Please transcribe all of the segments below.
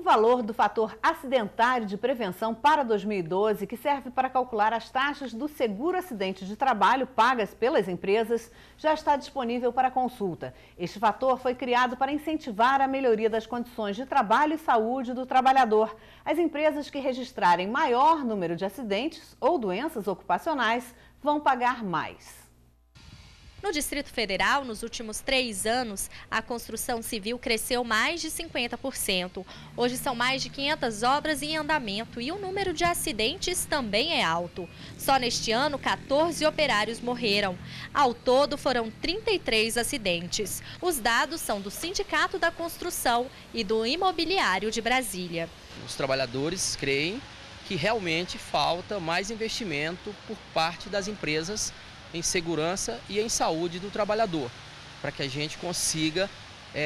O valor do fator acidentário de prevenção para 2012, que serve para calcular as taxas do seguro acidente de trabalho pagas pelas empresas, já está disponível para consulta. Este fator foi criado para incentivar a melhoria das condições de trabalho e saúde do trabalhador. As empresas que registrarem maior número de acidentes ou doenças ocupacionais vão pagar mais. No Distrito Federal, nos últimos 3 anos, a construção civil cresceu mais de 50%. Hoje são mais de 500 obras em andamento e o número de acidentes também é alto. Só neste ano, 14 operários morreram. Ao todo, foram 33 acidentes. Os dados são do Sindicato da Construção e do Imobiliário de Brasília. Os trabalhadores creem que realmente falta mais investimento por parte das empresas em segurança e em saúde do trabalhador, para que a gente consiga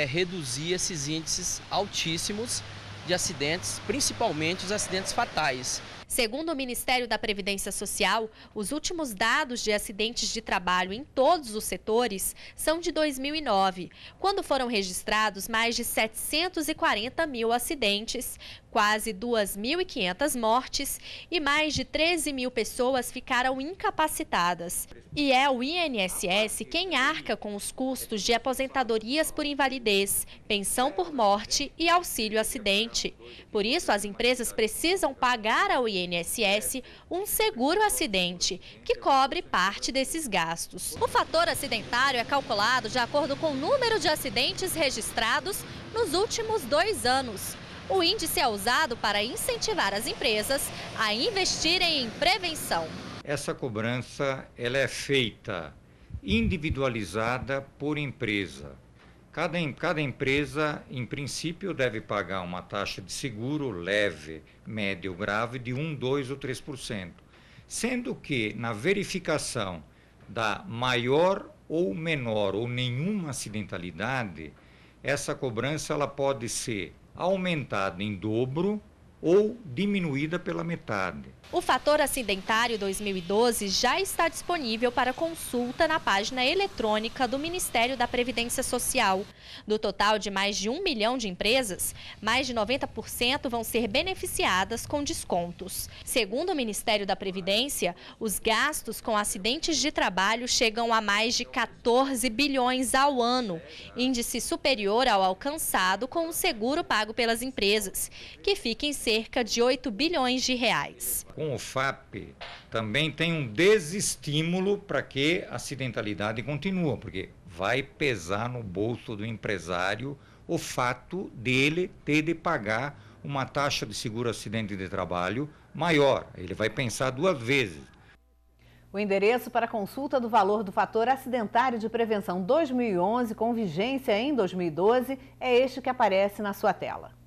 reduzir esses índices altíssimos de acidentes, principalmente os acidentes fatais. Segundo o Ministério da Previdência Social, os últimos dados de acidentes de trabalho em todos os setores são de 2009, quando foram registrados mais de 740 mil acidentes, quase 2.500 mortes e mais de 13 mil pessoas ficaram incapacitadas. E é o INSS quem arca com os custos de aposentadorias por invalidez, pensão por morte e auxílio acidente. Por isso, as empresas precisam pagar ao INSS um seguro acidente, que cobre parte desses gastos. O fator acidentário é calculado de acordo com o número de acidentes registrados nos últimos 2 anos. O índice é usado para incentivar as empresas a investirem em prevenção. Essa cobrança ela é feita individualizada por empresa. Cada empresa, em princípio, deve pagar uma taxa de seguro leve, médio ou grave de 1, 2 ou 3%, sendo que na verificação da maior ou menor ou nenhuma acidentalidade, essa cobrança ela pode ser aumentada em dobro ou diminuída pela metade. O fator acidentário 2012 já está disponível para consulta na página eletrônica do Ministério da Previdência Social. Do total de mais de 1 milhão de empresas, mais de 90% vão ser beneficiadas com descontos. Segundo o Ministério da Previdência, os gastos com acidentes de trabalho chegam a mais de 14 bilhões ao ano, índice superior ao alcançado com o seguro pago pelas empresas, que fica em cerca de 8 bilhões de reais. Com o FAP também tem um desestímulo para que a acidentalidade continue, porque vai pesar no bolso do empresário o fato dele ter de pagar uma taxa de seguro acidente de trabalho maior. Ele vai pensar 2 vezes. O endereço para consulta do valor do fator acidentário de prevenção 2011 com vigência em 2012 é este que aparece na sua tela.